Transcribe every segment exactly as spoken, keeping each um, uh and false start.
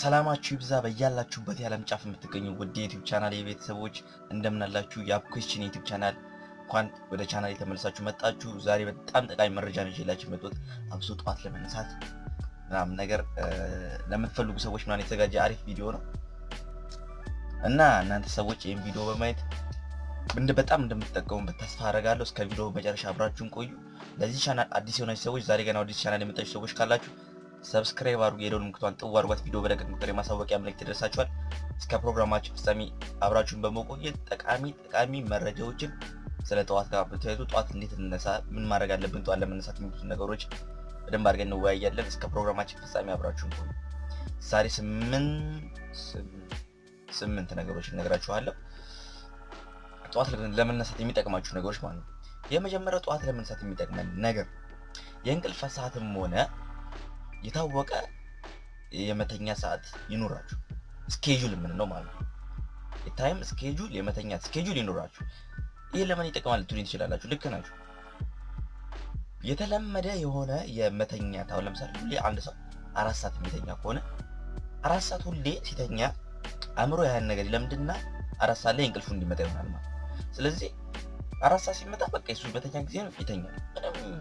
ሰላማችሁ ይብዛ በእያላችሁበት የዓለም ጫፍ የምትገኙ ውድ የዩቲዩብ ቻናል የቤተሰቦች እንደምናላችሁ የአፕ ክርስቲያን የዩቲዩብ ቻናል እንኳን ወደ ቻናሌ ተመልሳችሁ መጣችሁ። ዛሬ በጣም ጠቃሚ መረጃ ነው ይዤላችሁ መጥቼ አብሶ ጧት ለመነሳት እናም ነገር ለምትፈልጉ ሰዎች ምናን የተዘጋጀ አሪፍ ቪዲዮ ነው እና እናንተ ሰዎች ይሄን ቪዲዮ በማየት እንደ በጣም እንደምትጠቀሙበት ተስፋ አደርጋለሁ። እስከ ቪዲዮው መጨረሻ አብራችሁን ቆዩ። ለዚህ ቻናል አዲስ የሆናችሁ ሰዎች ዛሬ ገና ወዲህ ቻናል የመጣችሁ ሰዎች ካላችሁ ሰብስክራይብ አድርጉ። የደወል ምልክቷን ጥው አድርጓት ቪዲዮ በለቀቅ ቁጥር የማሳወቂያ መልእክት ይደርሳችኋል። እስከ ፕሮግራማችን ፍጻሜ አብራችሁን በመቆየት ጠቃሚ ጠቃሚ መረጃዎችን ስለ ጧት ጋር በተያይዞ ጧት እንዴት እንነሳ ምን ማድረግ አለብን ጧት ለመነሳት ምን ነገሮች በደንብ አድርገን እንወያያለን። እስከ ፕሮግራማችን ፍጻሜ አብራችሁን ቆዩ። ዛሬ ስምንት ነገሮች እነግራችኋለሁ ጧት ለመነሳት የሚጠቅማችሁ ነገሮች ማለት ነው። የመጀመሪያው ጧት ለመነሳት የሚጠቅመን ነገር የእንቅልፍ ሰዓትም ሆነ የታወቀ የመተኛ ሰዓት ይኖራችሁ ስኬጁል ምን ነው ማለት ነው። የታይም ስኬጁል የመተኛ ስኬጁል ይኖራችሁ ይሄ ለምን ይጠቅማል ትሉኝ ትችላላችሁ። ልክ ናችሁ። የተለመደ የሆነ የመተኛ ታው ለምሳሌ ሁሌ አንድ ሰው አራት ሰዓት የሚተኛ ከሆነ አራት ሰዓት ሁሌ ሲተኛ አምሮ ያን ነገር ለምንድነና አራት ሰዓት ላይ እንቅልፉ እንዲመጣ ይሆናል ማለት ነው። ስለዚህ አራት ሰዓት ሲመጣ በቃ እሱ በተኛ ጊዜ ነው ይተኛል።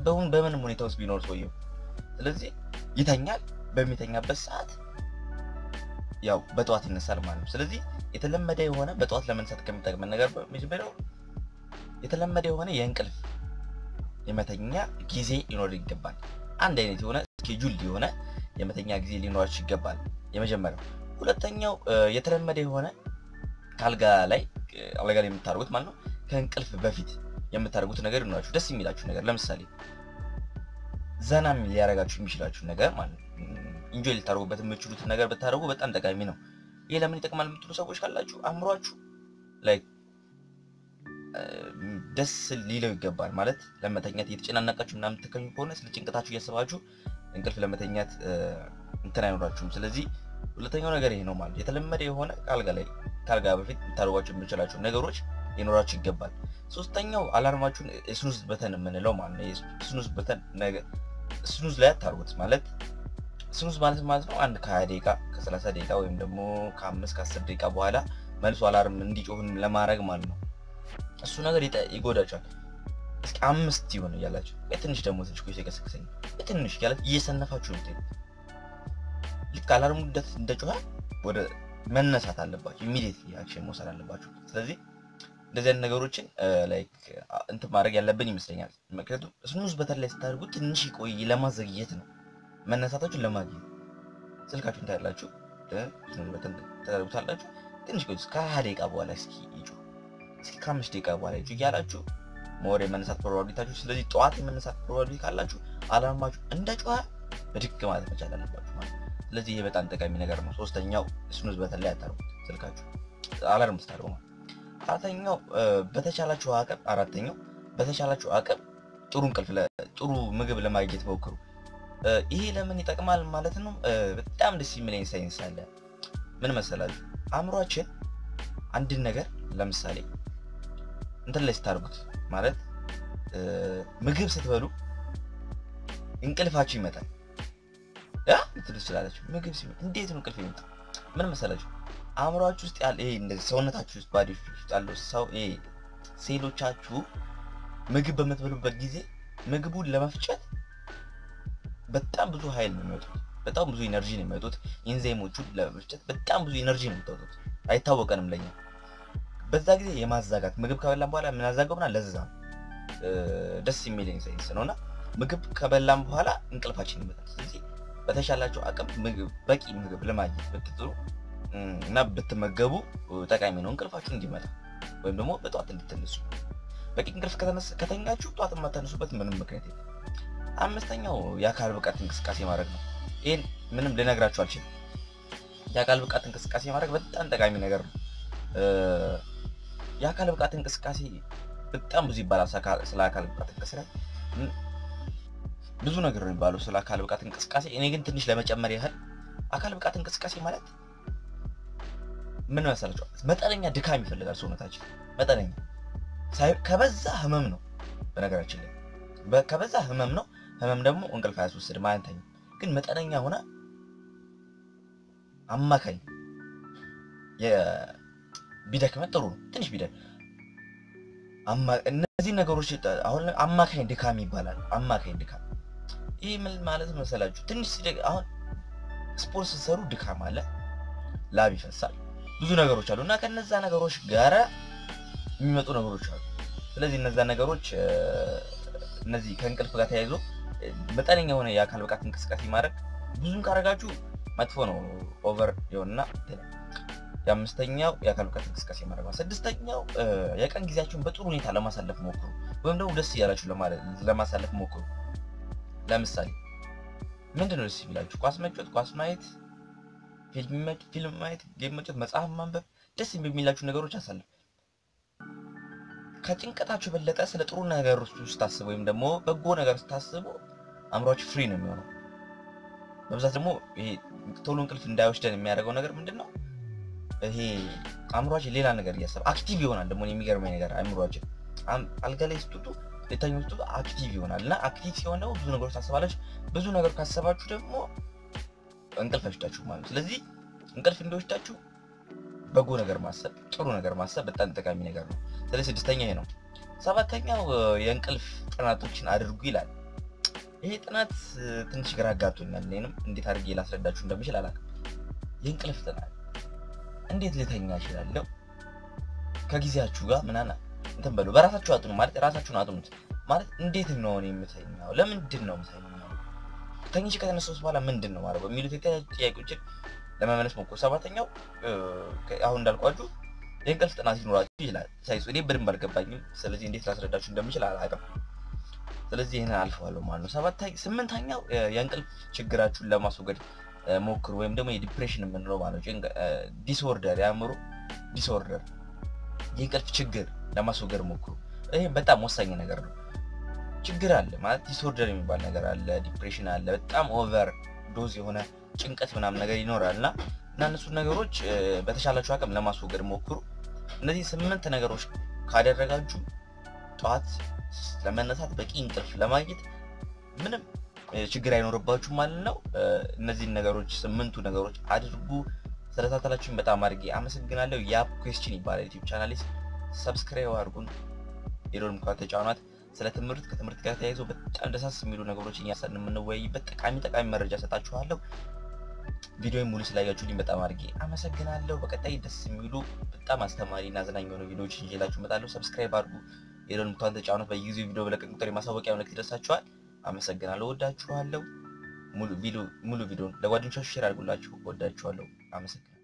በሁን በምን ሁኔታው ቢኖር ሰውየው ስለዚህ ይተኛል በሚተኛበት ሰዓት ያው በጧት ይነሳል ማለት ነው። ስለዚህ የተለመደ የሆነ በጧት ለመነሳት ከመጠቅመን ነገር በሚጀምረው የተለመደ የሆነ የእንቅልፍ የመተኛ ጊዜ ሊኖር ይገባል። አንድ አይነት የሆነ ስኬጁል የሆነ የመተኛ ጊዜ ሊኖር ይገባል የመጀመሪያው። ሁለተኛው የተለመደ የሆነ ካልጋ ላይ አልጋ ላይ የምታርጉት ማለት ነው ከእንቅልፍ በፊት የምታርጉት ነገር ይኖራችሁ ደስ የሚላችሁ ነገር ለምሳሌ ዘናም ሊያረጋችሁ የሚችላችሁ ነገር ማለት ኢንጆይ ልታረጉበት የምትችሉት ነገር በታረጉ በጣም ጠቃሚ ነው። ይሄ ለምን ይጠቅማል የምትሉ ሰዎች ካላችሁ አምሯችሁ ላይክ ደስ ሊለው ይገባል ማለት ለመተኛት እየተጨናነቃችሁ እናም ተከኙ ከሆነ ስለጭንቀታችሁ እያሰባችሁ እንቅልፍ ለመተኛት እንትን አይኖራችሁም። ስለዚህ ሁለተኛው ነገር ይሄ ነው ማለት የተለመደ የሆነ ካልጋ ላይ ካልጋ በፊት ልታረጋችሁ የምትችላችሁ ነገሮች ይኖራችሁ ይገባል። ሶስተኛው አላርማችሁን ስኑዝ በተን ምንለው ማለት ነው። ስኑዝ በተን ነገር ስኑዝ ላይ አታርጉት ማለት ስኑዝ ማለት ማለት ነው አንድ ከ20 ደቂቃ ከ30 ደቂቃ ወይም ደግሞ ከ5 ከ10 ደቂቃ በኋላ መልሶ አላርም እንዲጮህን ለማድረግ ማለት ነው። እሱ ነገር ይጎዳቻል። እስኪ አምስት ይሆን ያላችሁ እትንሽ ደግሞ ትንሽ ቆይ ሲከስከሰኝ እትንሽ ያለ እየሰነፋችሁ እንትን ልክ አላርሙ እንደጮህ ወደ መነሳት አለባችሁ። ኢሚዲየትሊ አክሽን መውሰድ አለባችሁ። ስለዚህ ለዘን ነገሮችን ላይክ እንት ማድረግ ያለብን ይመስለኛል። ምክንያቱም ስኑዝ በተን ላይ ስታርጉ ትንሽ ቆይ ለማዘግየት ነው መነሳታችሁ ለማግኘት ስልካችሁን ታያላችሁ ስኑዝ በተን ታርጉታላችሁ ትንሽ ቆይ ከ20 ደቂቃ በኋላ እስኪ ይጩ እስኪ ከ5 ደቂቃ በኋላ ይጩ ያላችሁ ሞሬ መነሳት ፕሮባቢሊቲታችሁ። ስለዚህ ጧት መነሳት ፕሮባቢሊቲ ካላችሁ አላማችሁ እንደጮህ በድቅ ማለት መቻል አለባችሁ ማለት ስለዚህ ይሄ በጣም ጠቃሚ ነገር ነው። ሶስተኛው ስኑዝ በተን ላይ አታርጉ ስልካችሁ አላርም ስታርጉ ማለት አራተኛው በተቻላችሁ አቀብ አራተኛው በተቻላችሁ አቀብ ጥሩ እንቅልፍ ለጥሩ ምግብ ለማግኘት ሞክሩ። ይሄ ለምን ይጠቅማል ማለት ነው። በጣም ደስ የሚለኝ ሳይንስ አለ ምን መሰላችሁ አምሯችን አንድ ነገር ለምሳሌ እንትን ላይ ስታርጉት ማለት ምግብ ስትበሉ እንቅልፋችሁ ይመጣል ያ ትልስላለች ምግብ ሲመጣ እንዴት ነው እንቅልፍ ይመጣ ምን መሰላችሁ አምሯችሁ ውስጥ ያለ ይሄ እንደዚህ ሰውነታችሁ ውስጥ ባዲሽ ውስጥ ያለው ሰው ይሄ ሴሎቻችሁ ምግብ በመጥበሉበት ጊዜ ምግቡን ለመፍጨት በጣም ብዙ ኃይል ነው የሚወጡት በጣም ብዙ ኢነርጂ ነው የሚወጡት ኢንዛይሞቹ ለመፍጨት በጣም ብዙ ኢነርጂ ነው የሚወጡት አይታወቀንም ለኛ በዛ ጊዜ የማዛጋት ምግብ ከበላን በኋላ ምን አዛጋውና ለዛ ደስ የሚለኝ ሳይንስ ነውና ምግብ ከበላን በኋላ እንቅልፋችን ይመጣል። ስለዚህ በተሻላችሁ አቅም ምግብ በቂ ምግብ ለማግኘት ብትጥሩ እና በተመገቡ ጠቃሚ ነው እንቅልፋችሁ እንዲመጣ ወይም ደግሞ በጧት እንድትነሱ በቂ እንቅልፍ ከተነሳችሁ ጧት ማታነሱበት ምንም ምክንያት የለም። አምስተኛው የአካል ብቃት እንቅስቃሴ ማድረግ ነው። ይሄን ምንም ልነግራችሁ አልችልም። የአካል ብቃት እንቅስቃሴ ማድረግ በጣም ጠቃሚ ነገር ነው። የአካል ብቃት እንቅስቃሴ በጣም ብዙ ይባላል ስለ አካል ብቃት እንቅስቃሴ ብዙ ነገር ነው የሚባለው ስለ አካል ብቃት እንቅስቃሴ እኔ ግን ትንሽ ለመጨመር ያህል አካል ብቃት እንቅስቃሴ ማለት ምን መሰላችሁ መጠነኛ ድካም ይፈልጋል ሰውነታችን መጠነኛ ከበዛ ህመም ነው በነገራችን ላይ በከበዛ ህመም ነው ህመም ደግሞ እንቅልፍ ያስወስድ ማለት ነው። ግን መጠነኛ ሆነ አማካኝ የቢደክመን ጥሩ ትንሽ ቢደክ አማ እነዚህ ነገሮች አሁን አማካኝ ድካም ይባላል። አማካኝ ድካም ይሄ ምን ማለት መሰላችሁ? ትንሽ አሁን ስፖርት ሲሰሩ ድካም አለ፣ ላብ ይፈሳል፣ ብዙ ነገሮች አሉና ከነዛ ነገሮች ጋር የሚመጡ ነገሮች አሉ። ስለዚህ እነዛ ነገሮች እነዚህ ከንቅልፍ ጋር ተያይዞ መጠነኛ ሆነ ያካል በቃ እንቅስቃሴ ማድረግ ብዙም ካረጋችሁ መጥፎ ነው፣ ኦቨር ይሆንና የአምስተኛው ያካል በቃ እንቅስቃሴ ማድረግ ነው። ስድስተኛው የቀን ጊዜያችሁን በጥሩ ሁኔታ ለማሳለፍ ሞክሩ፣ ወይም ደግሞ ደስ ይያላችሁ ለማለት ለማሳለፍ ሞክሩ። ለምሳሌ ምንድነው ደስ ይላችሁ? ኳስ መጫወት፣ ኳስ ማየት፣ ፊልም ማየት፣ ፊልም ማየት፣ ጌም መጫወት፣ መጽሐፍ ማንበብ፣ ደስ የሚላችሁ ነገሮች አሳልፉ። ከጭንቀታችሁ በለጠ ስለ ጥሩ ነገር ውስጥ ታስቡ ወይም ደግሞ በጎ ነገር ታስቡ፣ አምራችሁ ፍሪ ነው የሚሆነው። በብዛት ደግሞ ይሄ ቶሎ እንቅልፍ እንዳይወስደን የሚያደርገው ነገር ምንድነው? ይሄ አምራችሁ ሌላ ነገር ያሰብ አክቲቭ ይሆናል። ደግሞ የሚገርመኝ ነገር አምራችሁ አልጋ ላይ ስትወጡ ለታኙ ስትወጡ አክቲቭ ይሆናልና አክቲቭ ሲሆን ደግሞ ብዙ ነገሮች ታስባላችሁ። ብዙ ነገር ካሰባችሁ ደግሞ እንቅልፍ አይወስዳችሁ ማለት። ስለዚህ እንቅልፍ እንዲወስዳችሁ በጎ ነገር ማሰብ፣ ጥሩ ነገር ማሰብ በጣም ጠቃሚ ነገር ነው። ስለዚህ ስድስተኛ ይሄ ነው። ሰባተኛው የእንቅልፍ ጥናቶችን አድርጉ ይላል። ይሄ ጥናት ትንሽ ግራ አጋብቶኛል። ለኔም እንዴት አድርጌ ላስረዳችሁ እንደምችል አላውቅም። የእንቅልፍ ጥናት እንዴት ልተኛ ይችላል? ከጊዜያችሁ ጋር ምናና እንትን በሉ፣ በራሳችሁ አጥኑ ማለት ራሳችሁን አጥኑት ማለት እንዴት ነው እኔ የምተኛው? ለምንድን ነው የምተኛው? ተኝቼ ከተነሳሁ በኋላ ምንድነው ማለት በሚሉት ጥያቄዎችን ለማመለስ ሞክሩ። ሰባተኛው አሁን እንዳልኳችሁ የእንቅልፍ ጥናት ይኖራችሁ ይላል። ሳይንሱ እኔ በደንብ አልገባኝም። ስለዚህ እንዴት ላስረዳችሁ እንደምችል አላውቅም። ስለዚህ ይሄን አልፈዋለሁ ማለት ነው። ሰባተኛው ስምንተኛው የእንቅልፍ ችግራችሁን ለማስወገድ ሞክሩ፣ ወይም ደግሞ የዲፕሬሽን ምን ነው ማለት ዲስኦርደር ያምሩ ዲስኦርደር የእንቅልፍ ችግር ለማስወገድ ሞክሩ። ይሄ በጣም ወሳኝ ነገር ነው። ችግር አለ ማለት ዲስኦርደር የሚባል ነገር አለ፣ ዲፕሬሽን አለ፣ በጣም ኦቨር ዶዝ የሆነ ጭንቀት ምናምን ነገር ይኖራልና እና እነሱ ነገሮች በተሻላችሁ አቅም ለማስወገድ ሞክሩ። እነዚህ ስምንት ነገሮች ካደረጋችሁ ጧት ለመነሳት በቂ እንቅልፍ ለማግኘት ምንም ችግር አይኖርባችሁም ማለት ነው። እነዚህ ነገሮች ስምንቱ ነገሮች አድርጉ። ስለተከታተላችሁኝ በጣም አድርጌ አመሰግናለሁ። ያፕ ኩዌስችን ይባላል YouTube ቻናሌስ ሰብስክራይብ አድርጉን፣ የዶልም ኳ ተጫኑት። ስለ ትምህርት ከትምህርት ጋር ተያይዞ በጣም ደሳስ የሚሉ ነገሮችን ያሳልን ምንወያይበት ጠቃሚ ጠቃሚ መረጃ ሰጣችኋለሁ። ቪዲዮውን ሙሉ ስላያችሁልኝ በጣም አድርጌ አመሰግናለሁ። በቀጣይ ደስ የሚሉ በጣም አስተማሪና አዝናኝ የሆኑ ቪዲዮዎችን ይዤላችሁ እመጣለሁ። ሰብስክራይብ አድርጉ፣ የደወል ምልክቱን ተጫኑት። በየጊዜው ቪዲዮ በለቀቅ ቁጥር ማሳወቂያ ምልክት ይደርሳችኋል። አመሰግናለሁ። ወዳችኋለሁ። ሙሉ ቪዲዮ ሙሉ ቪዲዮን ለጓደኞቻችሁ ሼር አድርጉላችሁ። ወዳችኋለሁ። አመሰግናለሁ።